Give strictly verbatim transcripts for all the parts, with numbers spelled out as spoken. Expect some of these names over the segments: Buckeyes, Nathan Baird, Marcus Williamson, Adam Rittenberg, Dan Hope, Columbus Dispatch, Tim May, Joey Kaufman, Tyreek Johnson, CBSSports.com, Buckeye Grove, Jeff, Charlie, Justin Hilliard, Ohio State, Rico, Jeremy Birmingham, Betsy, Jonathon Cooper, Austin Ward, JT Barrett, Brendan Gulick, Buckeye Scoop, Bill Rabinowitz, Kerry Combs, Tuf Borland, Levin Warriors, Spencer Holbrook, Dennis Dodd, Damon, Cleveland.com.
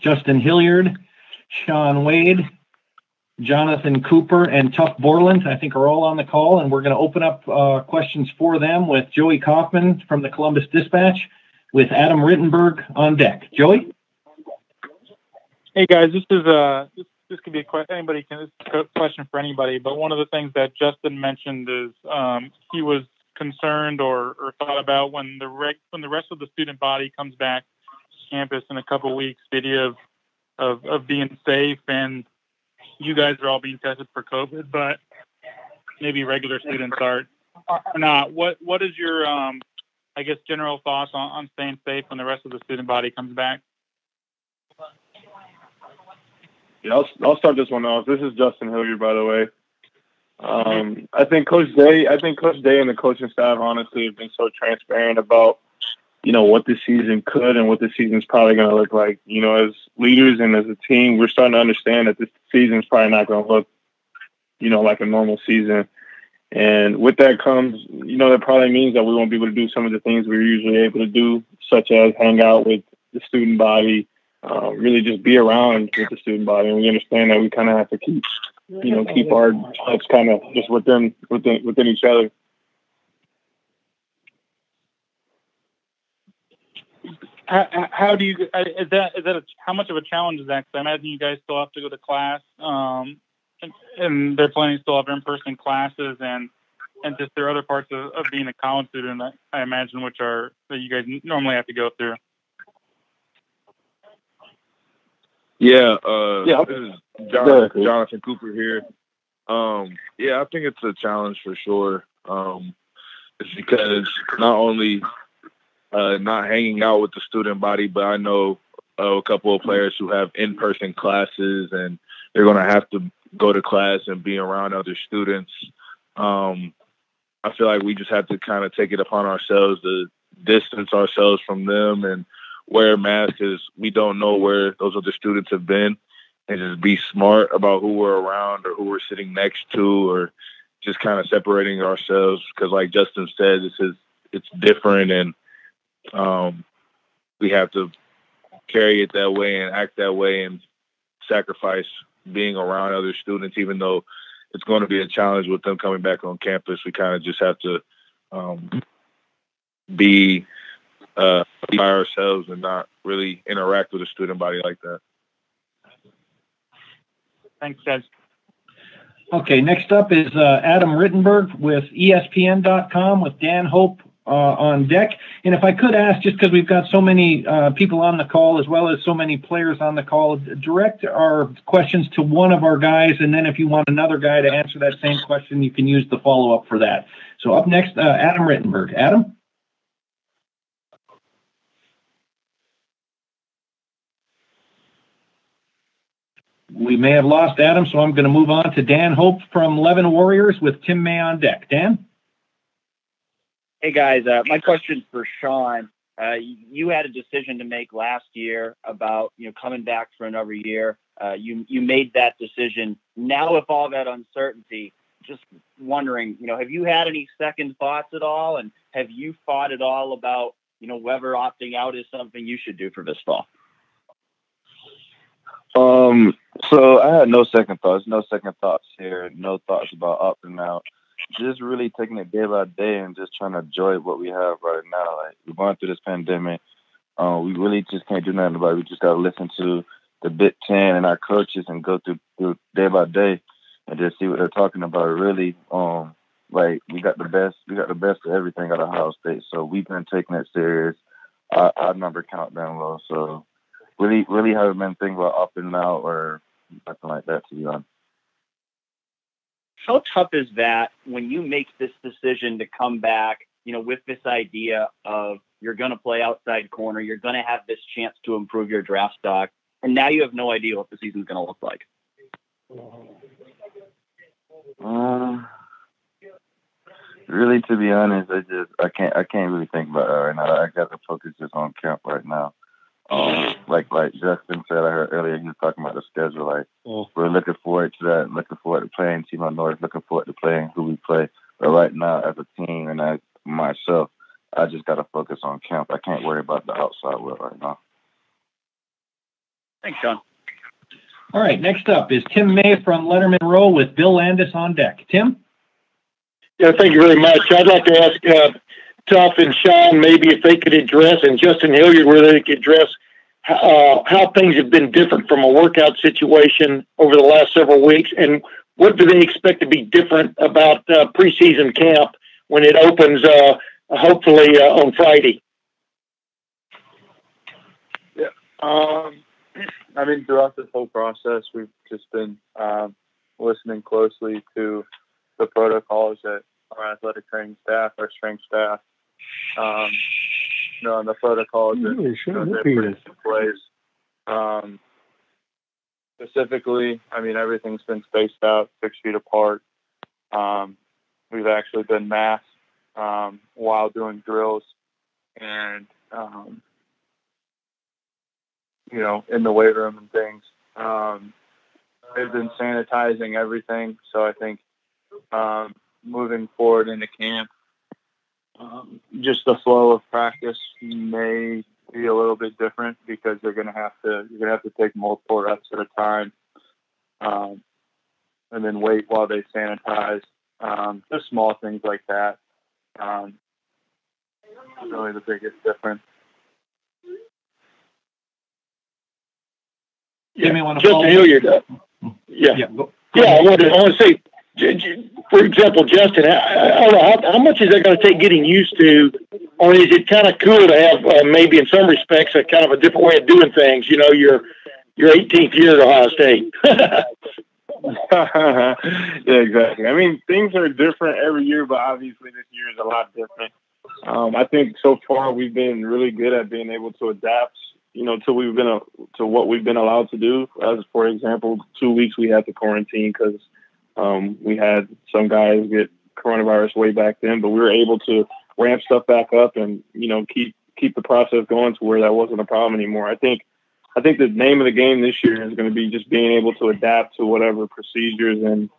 Justin Hilliard, Shaun Wade, Jonathon Cooper, and Tuf Borland, I think, are all on the call, and we're going to open up uh, questions for them with Joey Kaufman from the Columbus Dispatch with Adam Rittenberg on deck. Joey? Hey, guys, this is uh, this, this could be a question. Anybody can, this is a question for anybody, but one of the things that Justin mentioned is um, he was concerned or, or thought about when the rec- when the rest of the student body comes back to campus in a couple weeks, the idea of, of, of being safe, and you guys are all being tested for COVID, but maybe regular students are, are not. What What is your, um, I guess, general thoughts on, on staying safe when the rest of the student body comes back? Yeah, I'll, I'll start this one off. This is Justin Hilliard, by the way. Um, I think Coach Day, I think Coach Day and the coaching staff, honestly, have been so transparent about, you know, what the season could and what the season's probably going to look like. You know, as leaders and as a team, we're starting to understand that this season's probably not going to look, you know, like a normal season. And with that comes, you know, that probably means that we won't be able to do some of the things we were usually able to do, such as hang out with the student body, uh, really just be around with the student body. And we understand that we kind of have to keep, you know, keep our touch kind of just within, within, within each other. How, how do you, is that, is that a, how much of a challenge is that? Because I imagine you guys still have to go to class, um, and, and they're planning to still have in-person classes, and, and just there are other parts of, of being a college student, I, I imagine, which are, that you guys normally have to go through. Yeah. Uh, yeah. This is John, Jonathon Cooper here. Um, yeah, I think it's a challenge for sure. Um, it's because not only, Uh, not hanging out with the student body, but I know uh, a couple of players who have in-person classes, and they're going to have to go to class and be around other students. Um, I feel like we just have to kind of take it upon ourselves to distance ourselves from them and wear masks, because we don't know where those other students have been, and just be smart about who we're around or who we're sitting next to, or just kind of separating ourselves, because like Justin said, this is, it's different, and Um, we have to carry it that way and act that way and sacrifice being around other students, even though it's going to be a challenge with them coming back on campus. We kind of just have to um, be, uh, be by ourselves and not really interact with a student body like that. Thanks, guys. Okay, next up is uh, Adam Rittenberg with E S P N dot com with Dan Hope Uh, on deck. And if I could ask, just because we've got so many uh, people on the call as well as so many players on the call, direct our questions to one of our guys, and then if you want another guy to answer that same question, you can use the follow-up for that. So up next, uh, Adam Rittenberg. Adam? We may have lost Adam, so I'm going to move on to Dan Hope from Levin Warriors with Tim May on deck. Dan? Hey, guys, uh, my question's for Shaun. Uh, you had a decision to make last year about, you know, coming back for another year. Uh, you you made that decision. Now, with all that uncertainty, just wondering, you know, have you had any second thoughts at all? And have you thought at all about, you know, whether opting out is something you should do for this fall? Um. So I had no second thoughts, no second thoughts here, no thoughts about opting out. Just really taking it day by day and just trying to enjoy what we have right now. Like, we're going through this pandemic. Uh, we really just can't do nothing about it. We just got to listen to the Big Ten and our coaches and go through, through day by day and just see what they're talking about. Really, um, like we got the best, we got the best of everything out of Ohio State. So we've been taking it serious. Our, our number count down low. So really, really haven't been thinking about opting out or nothing like that, to be honest. How tough is that when you make this decision to come back, you know, with this idea of you're going to play outside corner, you're going to have this chance to improve your draft stock, and now you have no idea what the season's going to look like? Uh, really, to be honest, I just I can't I can't really think about that right now. I got to focus just on camp right now. Um, like like Justin said, I heard earlier, he was talking about the schedule. Like, oh. We're looking forward to that, looking forward to playing Team North, looking forward to playing who we play. But right now, as a team and as myself, I just got to focus focus on camp. I can't worry about the outside world right now. Thanks, Shaun. All right, next up is Tim May from Lettermen Row with Bill Landis on deck. Tim? Yeah, thank you very much. I'd like to ask uh, Tuf and Shaun maybe if they could address, and Justin Hilliard, whether they could address uh, how things have been different from a workout situation over the last several weeks, and what do they expect to be different about uh, preseason camp when it opens, uh, hopefully, uh, on Friday? Yeah. Um, I mean, throughout this whole process, we've just been um, listening closely to the protocols that our athletic training staff, our strength staff, um, you know, and the protocols that really they're putting in place. Um, specifically, I mean, everything's been spaced out six feet apart. Um, we've actually been masked um, while doing drills and, um, you know, in the weight room and things. Um, they've been sanitizing everything. So I think um, moving forward into camp, um, just the flow of practice may be a little bit different because they're going to have to, you're going to have to take multiple reps at a time um, and then wait while they sanitize. Um, just small things like that. Um, really the biggest difference. Yeah. Want to Justin Hilliard. Uh, yeah. Yeah, go, go yeah I want to, I want to say, for example, Justin, I, I don't know, how, how much is that going to take getting used to, or is it kind of cool to have uh, maybe in some respects a kind of a different way of doing things? You know, your your eighteenth year at Ohio State. Yeah, exactly. I mean, things are different every year, but obviously this year is a lot different. Um, I think so far we've been really good at being able to adapt, you know, to we've been a, to what we've been allowed to do. As for example, two weeks we had to quarantine because um, we had some guys get coronavirus way back then, but we were able to ramp stuff back up and, you know, keep keep the process going to where that wasn't a problem anymore. I think I think the name of the game this year is going to be just being able to adapt to whatever procedures and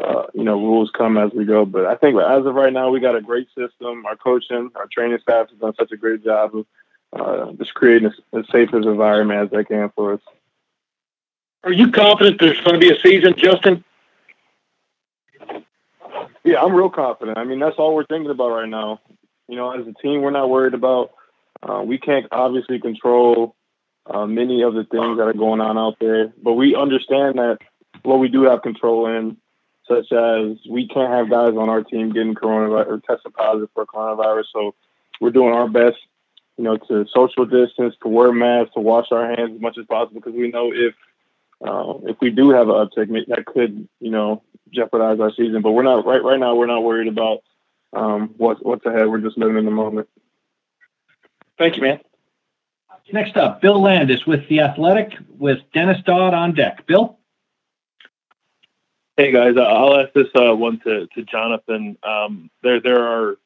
uh, you know rules come as we go. But I think as of right now, we got a great system. Our coaching, our training staff has done such a great job of Uh, just creating a, as safe as environment as they can for us. Are you confident there's going to be a season, Justin? Yeah, I'm real confident. I mean, that's all we're thinking about right now. You know, as a team, we're not worried about. Uh, we can't obviously control uh, many of the things that are going on out there, but we understand that what we do have control in, such as we can't have guys on our team getting coronavirus or testing positive for coronavirus. So we're doing our best, you know, to social distance, to wear masks, to wash our hands as much as possible, because we know if uh, if we do have an uptick, that could, you know, jeopardize our season. But we're not right right now. We're not worried about um, what's what's ahead. We're just living in the moment. Thank you, man. Next up, Bill Landis with The Athletic with Dennis Dodd on deck. Bill. Hey guys, I'll ask this uh, one to to Jonathon. Um, there there are.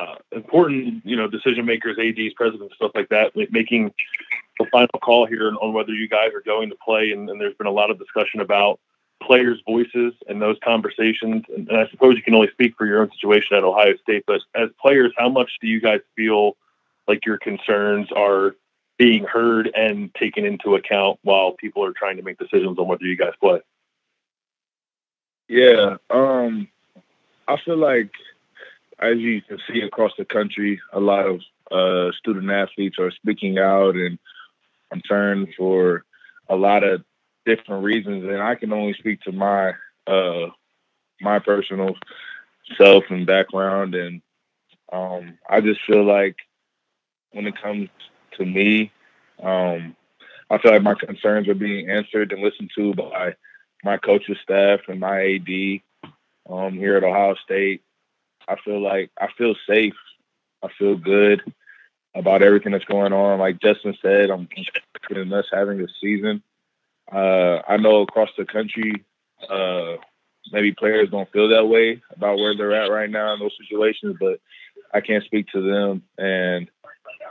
Uh, important, you know, decision makers, A Ds, presidents, stuff like that, like making the final call here on whether you guys are going to play. And, and there's been a lot of discussion about players' voices and those conversations. And, and I suppose you can only speak for your own situation at Ohio State, but as players, how much do you guys feel like your concerns are being heard and taken into account while people are trying to make decisions on whether you guys play? Yeah. Um, I feel like, as you can see across the country, a lot of uh, student athletes are speaking out and concerned for a lot of different reasons. And I can only speak to my uh, my personal self and background. And um, I just feel like when it comes to me, um, I feel like my concerns are being answered and listened to by my coaching staff and my A D um, here at Ohio State. I feel like I feel safe. I feel good about everything that's going on. Like Justin said, I'm considering us having a season. Uh, I know across the country, uh, maybe players don't feel that way about where they're at right now in those situations, but I can't speak to them. And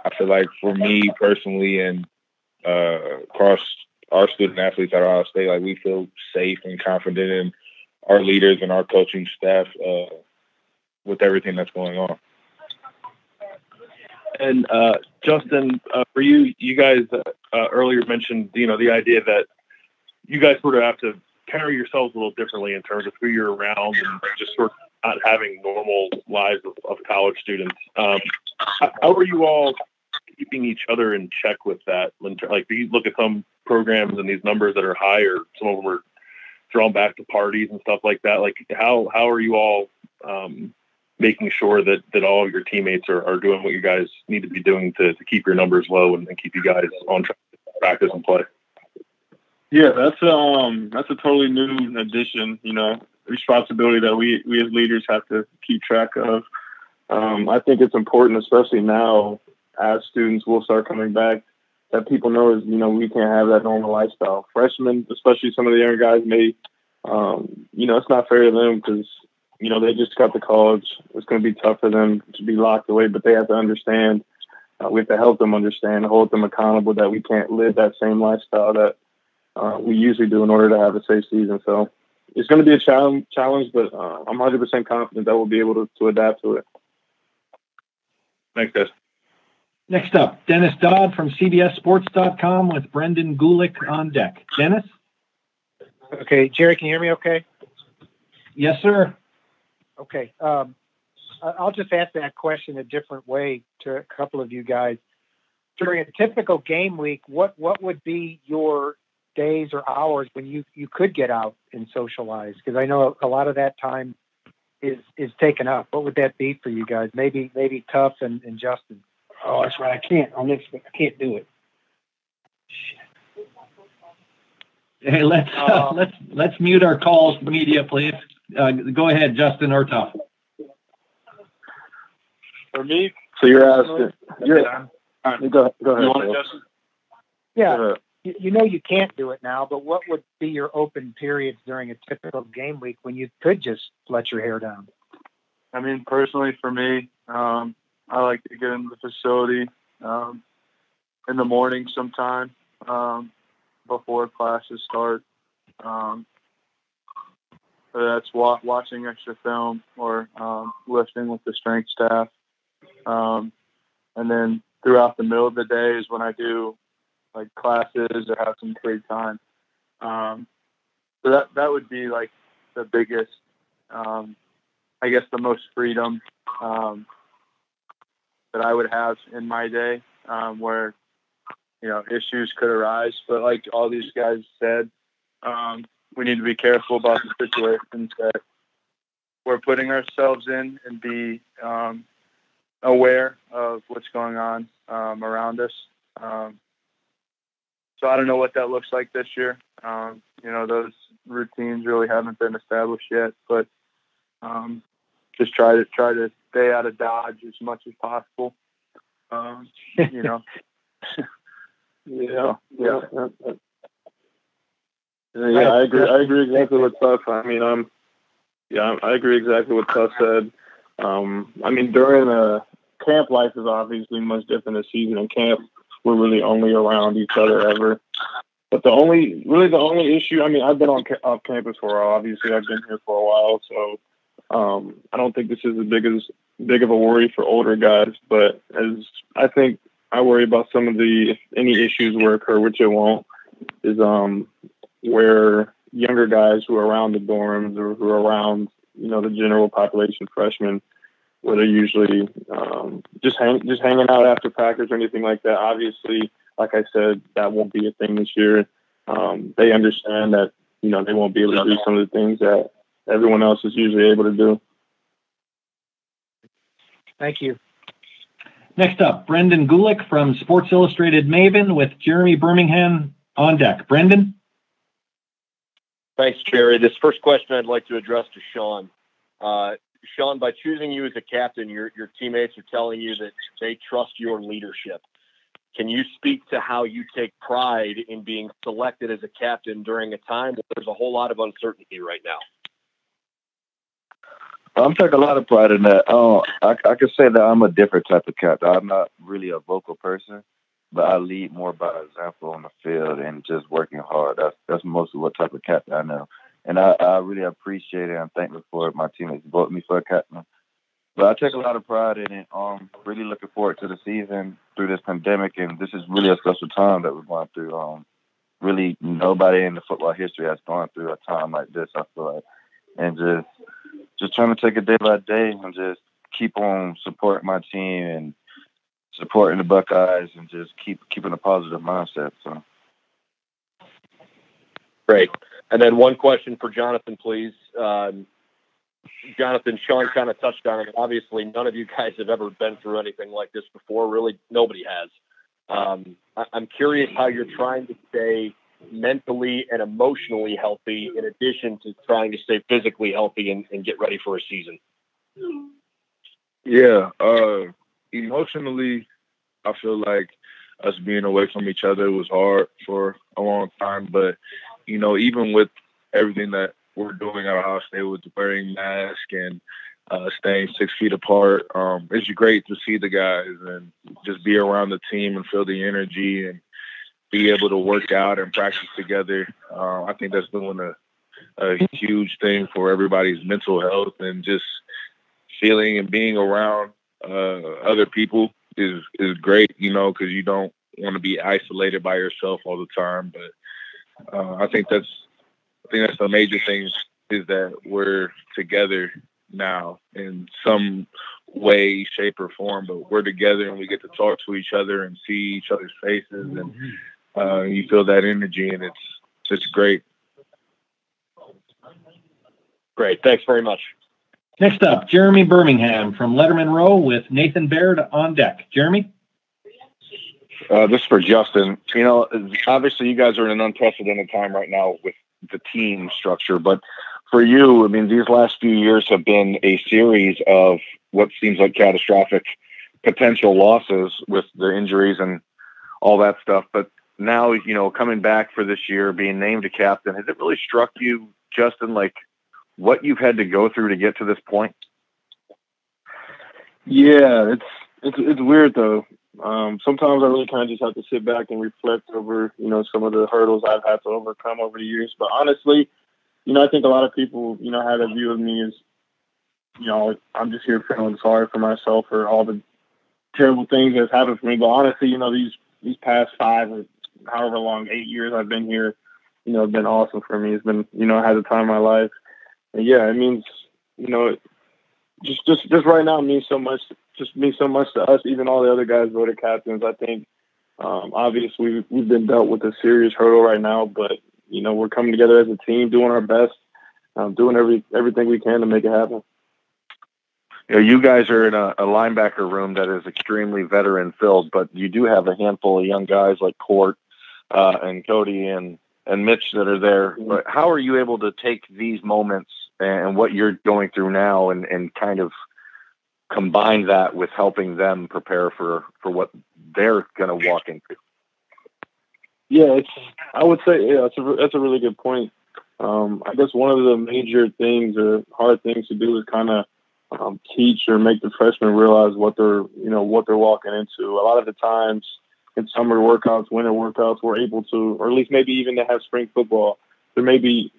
I feel like for me personally and uh, across our student athletes at Ohio State, like we feel safe and confident in our leaders and our coaching staff, uh, with everything that's going on. And uh, Justin, uh, for you, you guys uh, uh, earlier mentioned, you know, the idea that you guys sort of have to carry yourselves a little differently in terms of who you're around and just sort of not having normal lives of, of college students. Um, how, how are you all keeping each other in check with that? Like, do you look at some programs and these numbers that are high, or some of them are drawn back to parties and stuff like that? Like, how, how are you all um, making sure that, that all of your teammates are, are doing what you guys need to be doing to, to keep your numbers low and, and keep you guys on track to practice and play? Yeah, that's a, um, that's a totally new addition, you know, responsibility that we, we as leaders have to keep track of. Um, I think it's important, especially now, as students will start coming back, that people know is, you know, we can't have that normal lifestyle. Freshmen, especially some of the younger guys, may, um, you know, it's not fair to them because, you know, they just got to college. It's going to be tough for them to be locked away, but they have to understand. Uh, we have to help them understand, hold them accountable that we can't live that same lifestyle that uh, we usually do in order to have a safe season. So it's going to be a challenge, challenge, but uh, I'm one hundred percent confident that we'll be able to, to adapt to it. Thanks, guys. Next up, Dennis Dodd from C B S Sports dot com with Brendan Gulick on deck. Dennis? Okay, Jerry, can you hear me okay? Yes, sir. Okay. Um, I'll just ask that question a different way to a couple of you guys. During a typical game week, what, what would be your days or hours when you, you could get out and socialize? Because I know a lot of that time is, is taken up. What would that be for you guys? Maybe maybe Tuf and, and Justin. Oh, that's right. I can't. I'm next. I can't do it. Shit. Hey, let's uh, uh, let's let's mute our calls, media, please. Uh, go ahead, Justin or Tuf. For me. So you're asking. You're. All right. Go, go ahead. You want it, Justin? Yeah. Go ahead. You, you know you can't do it now, but what would be your open periods during a typical game week when you could just let your hair down? I mean, personally, for me. Um, I like to get in the facility um, in the morning sometime um, before classes start. Um, whether that's wa- watching extra film or um, lifting with the strength staff. Um, and then throughout the middle of the day is when I do like classes or have some free time. Um, so that, that would be like the biggest, um, I guess the most freedom, um, that I would have in my day, um, where, you know, issues could arise. But like all these guys said, um, we need to be careful about the situations that we're putting ourselves in and be um, aware of what's going on um, around us. Um, so I don't know what that looks like this year. Um, you know, those routines really haven't been established yet, but um, just try to try to, stay out of Dodge as much as possible. Um, you know. yeah, yeah. Yeah, yeah I agree I agree exactly what Tuf. I mean, I'm yeah, I agree exactly what Tuf said. Um, I mean, during a camp, life is obviously much different this season. In camp, we're really only around each other ever. But the only really the only issue, I mean, I've been on off campus for a while. Obviously, I've been here for a while, so Um, I don't think this is as big as big of a worry for older guys, but as I think I worry about some of the any issues where occur, which it won't, is um, where younger guys who are around the dorms or who are around, you know, the general population, freshmen, where they're usually um, just hang, just hanging out after practice or anything like that. Obviously, like I said, that won't be a thing this year. Um, they understand that, you know, they won't be able to do some of the things that everyone else is usually able to do. Thank you. Next up, Brendan Gulick from Sports Illustrated Maven with Jeremy Birmingham on deck. Brendan? Thanks, Jerry. This first question I'd like to address to Shaun. Uh, Shaun, by choosing you as a captain, your, your teammates are telling you that they trust your leadership. Can you speak to how you take pride in being selected as a captain during a time that there's a whole lot of uncertainty right now? I'm taking a lot of pride in that. Oh, I, I can say that I'm a different type of captain. I'm not really a vocal person, but I lead more by example on the field and just working hard. That's that's mostly what type of captain I know. And I, I really appreciate it. I'm thankful for my teammates voting me for a captain. But I take a lot of pride in it. Um, really looking forward to the season through this pandemic, and this is really a special time that we're going through. Um, really, nobody in the football history has gone through a time like this, I feel like, and just just trying to take it day by day and just keep on supporting my team and supporting the Buckeyes and just keep keeping a positive mindset. So, great. And then one question for Jonathon, please. Um, Jonathon, Shaun kind of touched on it. Obviously, none of you guys have ever been through anything like this before. Really, nobody has. Um, I- I'm curious how you're trying to stay mentally and emotionally healthy in addition to trying to stay physically healthy and, and get ready for a season. Yeah. Uh, emotionally, I feel like us being away from each other was hard for a long time. But, you know, even with everything that we're doing at Ohio State with wearing masks and uh, staying six feet apart, um, it's great to see the guys and just be around the team and feel the energy and be able to work out and practice together. Uh, I think that's doing a, a huge thing for everybody's mental health, and just feeling and being around uh, other people is, is great, you know, because you don't want to be isolated by yourself all the time. But uh, I think that's I think that's the major thing, is that we're together now in some way, shape, or form. But we're together, and we get to talk to each other and see each other's faces, and uh, you feel that energy, and it's just great. Great. Thanks very much. Next up, Jeremy Birmingham from Lettermen Row with Nathan Baird on deck. Jeremy? Uh, this is for Justin. You know, obviously you guys are in an unprecedented time right now with the team structure, but for you, I mean, these last few years have been a series of what seems like catastrophic potential losses with the injuries and all that stuff. But now, you know, coming back for this year, being named a captain, has it really struck you, Justin, like what you've had to go through to get to this point? Yeah, it's it's it's weird though. Um, sometimes I really kind of just have to sit back and reflect over, you know, some of the hurdles I've had to overcome over the years. But honestly, you know, I think a lot of people, you know, have a view of me as, you know, I'm just here feeling sorry for myself for all the terrible things that's happened for me. But honestly, you know, these, these past five or however long, eight years I've been here, you know, have been awesome for me. It's been, you know, I had the time of my life. And yeah, it means, you know, just, just, just right now it means so much, just means so much to us. Even all the other guys voted captains. I think, um, obviously we've, we've been dealt with a serious hurdle right now, but, you know, we're coming together as a team, doing our best, um, doing every everything we can to make it happen. You know, you guys are in a, a linebacker room that is extremely veteran-filled, but you do have a handful of young guys like Court uh, and Cody and, and Mitch that are there. Mm-hmm. But how are you able to take these moments and what you're going through now and, and kind of combine that with helping them prepare for, for what they're going to walk into? Yeah, it's, I would say yeah, that's a that's a really good point. Um, I guess one of the major things or hard things to do is kind of um, teach or make the freshmen realize what they're you know what they're walking into. A lot of the times in summer workouts, winter workouts, we're able to, or at least maybe even to have spring football, there may be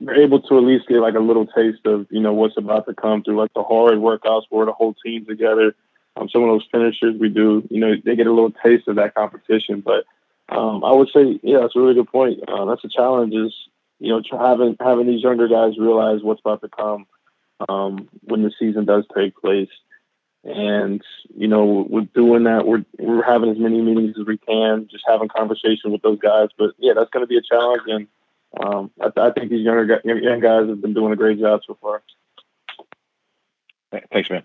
they're able to at least get like a little taste of you know what's about to come through, like the hard workouts where the whole team together. Um, some of those finishers we do, you know, they get a little taste of that competition, but. Um, I would say, yeah, that's a really good point. Uh, that's a challenge is, you know, having having these younger guys realize what's about to come um, when the season does take place. And, you know, we're doing that. We're we're having as many meetings as we can, just having conversation with those guys. But, yeah, that's going to be a challenge. And um, I, th- I think these younger guys, young guys have been doing a great job so far. Thanks, man.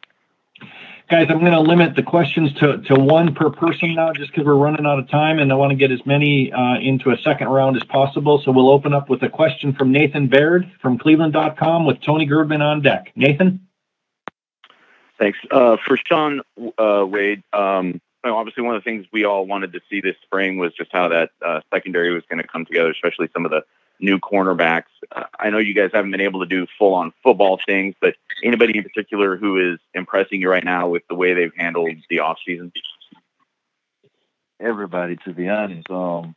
Guys, I'm going to limit the questions to, to one per person now just because we're running out of time, and I want to get as many uh, into a second round as possible. So we'll open up with a question from Nathan Baird from Cleveland dot com with Tony Gerdman on deck. Nathan? Thanks. Uh, for Shaun uh, Wade, um, obviously one of the things we all wanted to see this spring was just how that uh, secondary was going to come together, especially some of the new cornerbacks. Uh, I know you guys haven't been able to do full-on football things, but anybody in particular who is impressing you right now with the way they've handled the offseason? Everybody, to be honest. Um,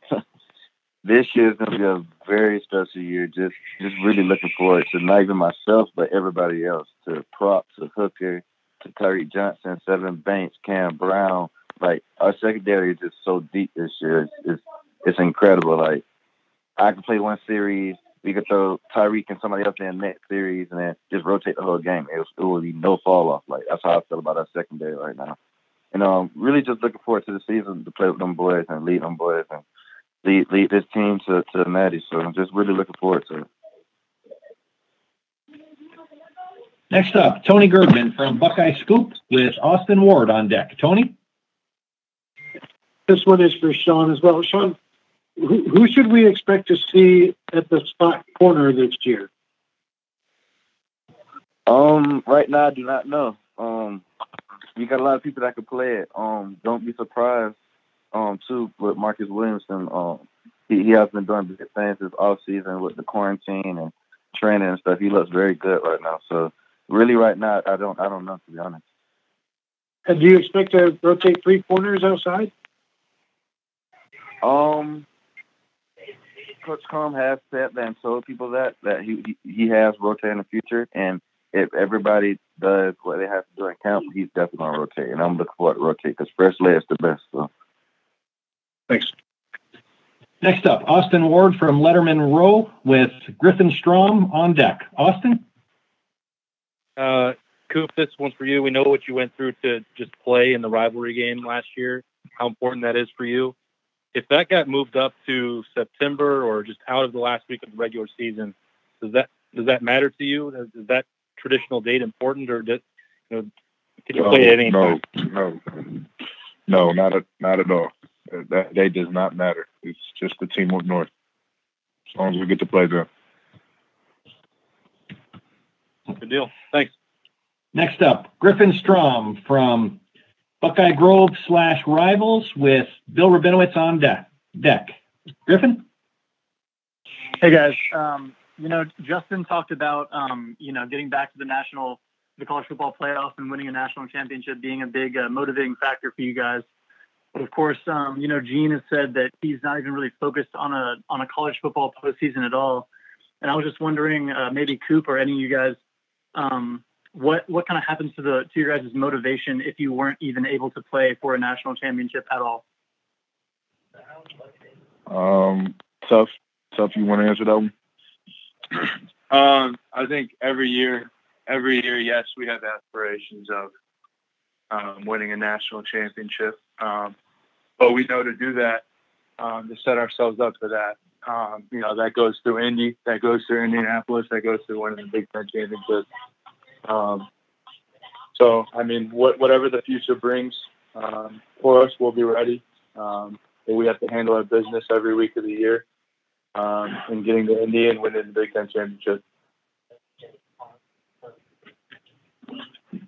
this year is going to be a very special year. Just just really looking forward to not even myself, but everybody else, to Prop, to Hooker, to Tyreek Johnson, Seven Banks, Cam Brown. Like, our secondary is just so deep this year. It's, it's, it's incredible. Like, I could play one series. We could throw Tyreek and somebody else in the next series and then just rotate the whole game. It, was, it would be no fall off. Like, that's how I feel about our secondary right now. And um, really just looking forward to the season to play with them boys and lead them boys and lead, lead this team to, to the Natty. So I'm just really looking forward to it. Next up, Tony Gerdman from Buckeye Scoop with Austin Ward on deck. Tony? This one is for Shaun as well. Shaun, who, who should we expect to see at the spot corner this year? Um, right now, I do not know. Um, you got a lot of people that could play it. Um, don't be surprised, um, too, with Marcus Williamson. Um, he, he has been doing big things this offseason with the quarantine and training and stuff. He looks very good right now. So really, right now, I don't, I don't know, to be honest. And do you expect to rotate three corners outside? Um, Coach Combs has said that and told people that that he he has rotated in the future, and if everybody does what they have to do in camp, he's definitely going to rotate. And I'm looking forward to rotate because fresh lead is the best. So, thanks. Next up, Austin Ward from Lettermen Row with Griffin Strom on deck. Austin? Uh, Coop, this one's for you. We know what you went through to just play in the rivalry game last year, how important that is for you. If that got moved up to September or just out of the last week of the regular season, does that does that matter to you? Is that traditional date important, or did you know? Did you no, play at any no, time? no, no, not at not at all. That day does not matter. It's just the team up north. As long as we get to play them. Good deal. Thanks. Next up, Griffin Strom from Buckeye Grove slash Rivals with Bill Rabinowitz on deck. Deck. Griffin? Hey, guys. Um, you know, Justin talked about, um, you know, getting back to the national, the college football playoffs and winning a national championship being a big uh, motivating factor for you guys. But, of course, um, you know, Gene has said that he's not even really focused on a on a college football postseason at all. And I was just wondering, uh, maybe Coop or any of you guys, um, What what kind of happens to the to your guys' motivation if you weren't even able to play for a national championship at all? Um, tough, tough. You want to answer that one? um, I think every year, every year, yes, we have aspirations of um, winning a national championship, um, but we know to do that, um, to set ourselves up for that. Um, you know, that goes through Indy, that goes through Indianapolis, that goes through winning the Big Ten championship. Um, so, I mean, what, whatever the future brings um, for us, we'll be ready. Um, but we have to handle our business every week of the year um, and getting to Indy and winning the Big Ten championship.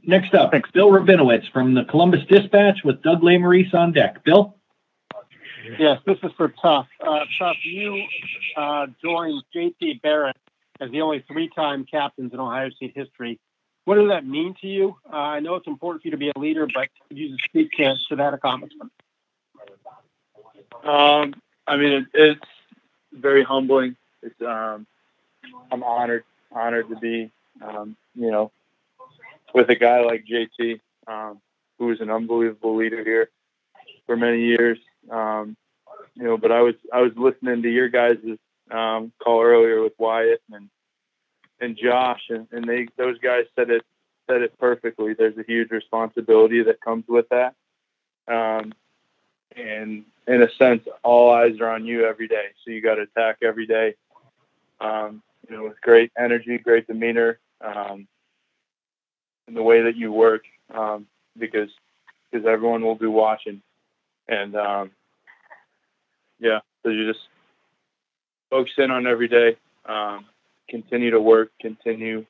Next up, it's Bill Rabinowitz from the Columbus Dispatch with Doug Lesmerises on deck. Bill? Yes, this is for Tuf. Uh, Tuf, you uh, joined J T Barrett as the only three-time captains in Ohio State history. What does that mean to you? Uh, I know it's important for you to be a leader, but could you just speak to, to that accomplishment? Um, I mean, it, it's very humbling. It's um, I'm honored, honored to be, um, you know, with a guy like J T, um, who was an unbelievable leader here for many years. Um, you know, but I was I was listening to your guys' um, call earlier with Wyatt and. And Josh and, and they those guys said it said it perfectly. There's a huge responsibility that comes with that, um, and in a sense, all eyes are on you every day. So you got to attack every day, um, you know, with great energy, great demeanor, um, and the way that you work, um, because because everyone will be watching, and um, yeah, so you just focus in on every day. Um, continue to work, continue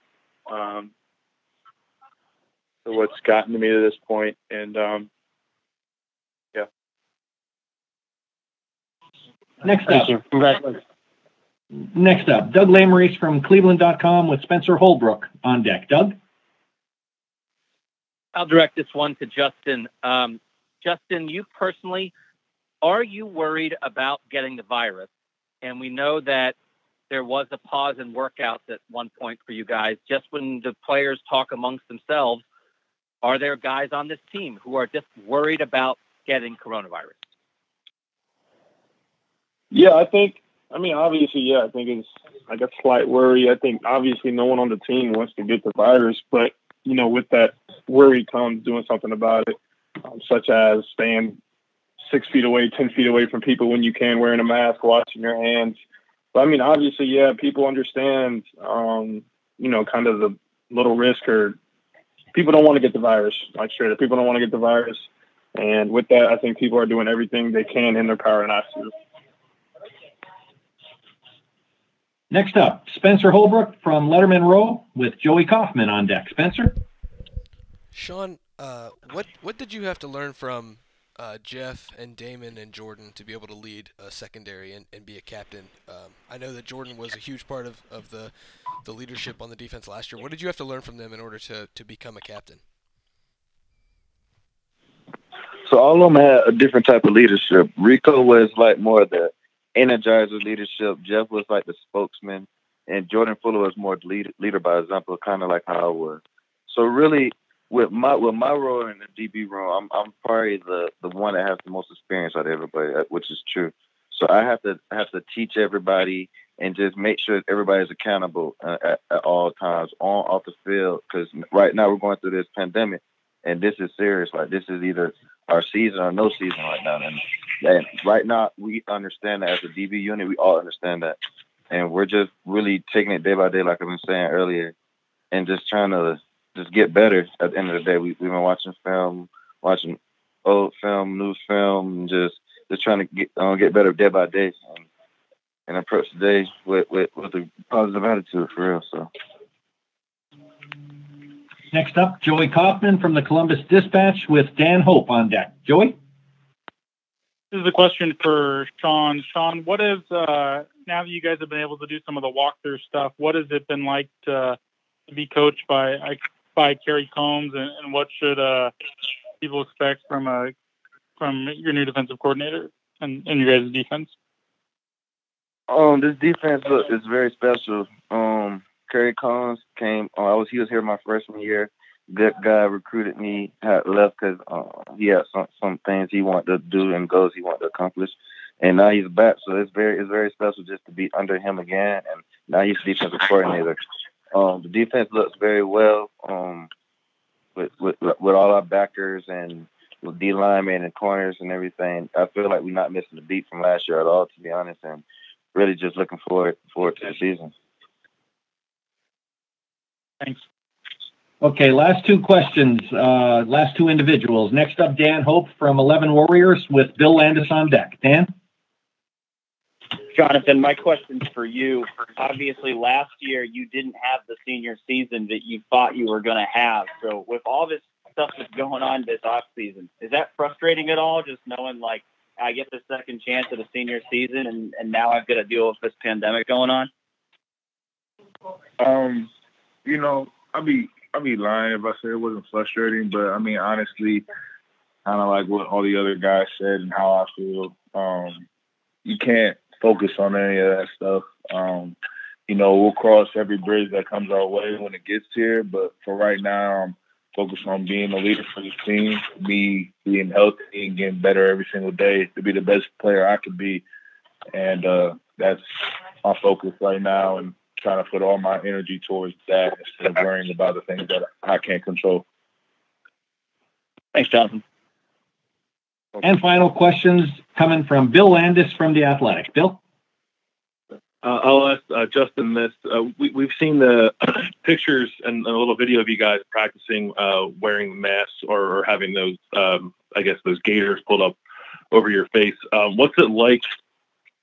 um, what's gotten to me to this point. And, um, yeah. Next up, congratulations. Next up, Doug Lesmerises from Cleveland dot com with Spencer Holbrook on deck. Doug? I'll direct this one to Justin. Um, Justin, you personally, are you worried about getting the virus? And we know that there was a pause in workouts at one point for you guys, just when the players talk amongst themselves. Are there guys on this team who are just worried about getting coronavirus? Yeah, I think, I mean, obviously, yeah, I think it's like a slight worry. I think obviously no one on the team wants to get the virus, but, you know, with that worry comes doing something about it, um, such as staying six feet away, ten feet away from people when you can, wearing a mask, washing your hands. But I mean, obviously, yeah, people understand, um, you know, kind of the little risk, or people don't want to get the virus. Like, sure, people don't want to get the virus. And with that, I think people are doing everything they can in their power not to. Next up, Spencer Holbrook from Lettermen Row with Joey Kaufman on deck. Spencer? Shaun, uh, what what did you have to learn from uh, Jeff and Damon and Jordan to be able to lead a secondary and, and be a captain? Um, I know that Jordan was a huge part of, of the, the leadership on the defense last year. What did you have to learn from them in order to, to become a captain? So all of them had a different type of leadership. Rico was like more of the energizer leadership. Jeff was like the spokesman, and Jordan Fuller was more lead, leader by example, kind of like how I was. So really, with my with my role in the D B room, I'm I'm probably the, the one that has the most experience out of everybody, which is true. So I have to have to teach everybody and just make sure that everybody's accountable uh, at, at all times, on off the field, because right now we're going through this pandemic, and this is serious. Like, this is either our season or no season right now, and. And right now, we understand that as a D B unit, we all understand that. And we're just really taking it day by day, like I've been saying earlier, and just trying to just get better at the end of the day. We, we've been watching film, watching old film, new film, and just, just trying to get um, get better day by day and, and approach the day with, with, with a positive attitude, for real. So. Next up, Joey Kaufman from the Columbus Dispatch with Dan Hope on deck. Joey? This is a question for Shaun. Shaun, what is, uh, now that you guys have been able to do some of the walkthrough stuff, what has it been like to, uh, to be coached by by Kerry Combs, and, and what should uh, people expect from uh, from your new defensive coordinator and, and your guys' defense? Um, this defense look, is very special. Um, Kerry Combs came. Uh, I was he was here my freshman year. Good guy recruited me, had left because uh, he had some, some things he wanted to do and goals he wanted to accomplish, and now he's back. So it's very it's very special just to be under him again, and now he's defensive coordinator. Um, the defense looks very well um, with, with with all our backers and with D linemen and corners and everything. I feel like we're not missing a beat from last year at all, to be honest, and really just looking forward forward to the season. Thanks. Okay, last two questions, uh, last two individuals. Next up, Dan Hope from Levin Warriors with Bill Landis on deck. Dan? Jonathon, my question's for you. Obviously, last year you didn't have the senior season that you thought you were going to have. So with all this stuff that's going on this offseason, is that frustrating at all, just knowing, like, I get the second chance at a senior season and, and now I've got to deal with this pandemic going on? Um, you know, I mean, I'd be lying if I said it wasn't frustrating, but I mean, honestly, kind of like what all the other guys said and how I feel, um, you can't focus on any of that stuff. Um, you know, we'll cross every bridge that comes our way when it gets here, but for right now, I'm focused on being a leader for this team, be being healthy and getting better every single day to be the best player I could be. And uh, that's my focus right now, and trying to put all my energy towards that instead of worrying about the things that I can't control. Thanks, Jonathon. Okay. And final questions coming from Bill Landis from The Athletic. Bill? Uh, I'll ask uh, Justin this. Uh, we, we've seen the pictures and a little video of you guys practicing uh, wearing masks or, or having those, um, I guess, those gaiters pulled up over your face. Um, what's it like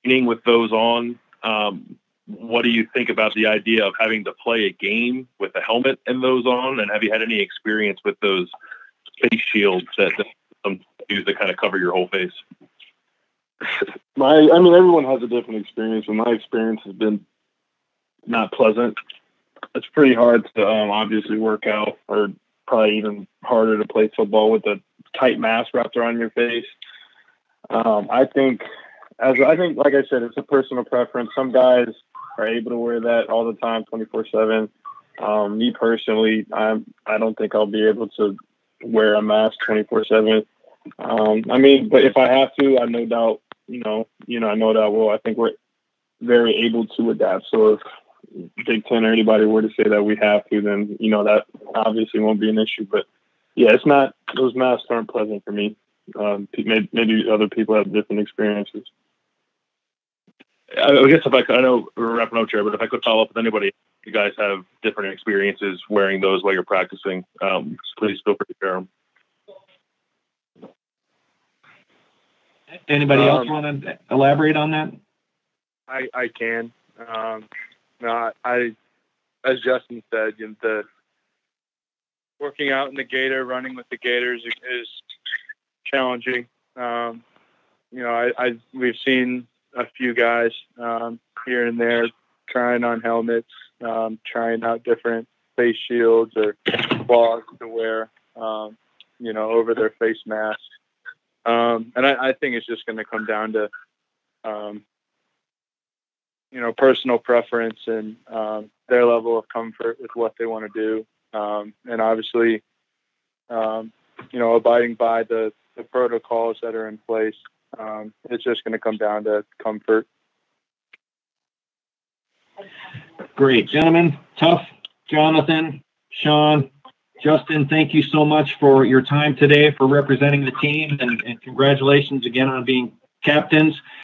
training with those on? Um, What do you think about the idea of having to play a game with a helmet and those on? And have you had any experience with those face shields that some use to kind of cover your whole face? My, I mean, everyone has a different experience, and my experience has been not pleasant. It's pretty hard to um, obviously work out, or probably even harder to play football with a tight mask wrapped around your face. Um, I think, as I think, like I said, it's a personal preference. Some guys are able to wear that all the time, twenty-four seven. Um, me personally, I'm, I don't think I'll be able to wear a mask twenty-four seven. Um, I mean, but if I have to, I no doubt, you know, you know, I know that well, I think we're very able to adapt. So if Big Ten or anybody were to say that we have to, then, you know, that obviously won't be an issue. But yeah, it's not, those masks aren't pleasant for me. Um, maybe, maybe other people have different experiences. I guess if I could, I know we're wrapping up here, but if I could follow up with anybody, you guys have different experiences wearing those while you're practicing. Um, please feel free to share them. Anybody um, else want to elaborate on that? I, I can. Um, no, I, as Justin said, you know, the working out in the gator, running with the gators is challenging. Um, you know, I, I we've seen a few guys um, here and there trying on helmets, um, trying out different face shields or cloths to wear, um, you know, over their face masks. Um, and I, I think it's just going to come down to, um, you know, personal preference and um, their level of comfort with what they want to do. Um, and obviously, um, you know, abiding by the, the protocols that are in place. Um, it's just going to come down to comfort. Great. Gentlemen, Tuf, Jonathon, Shaun, Justin, thank you so much for your time today, for representing the team, and, and congratulations again on being captains.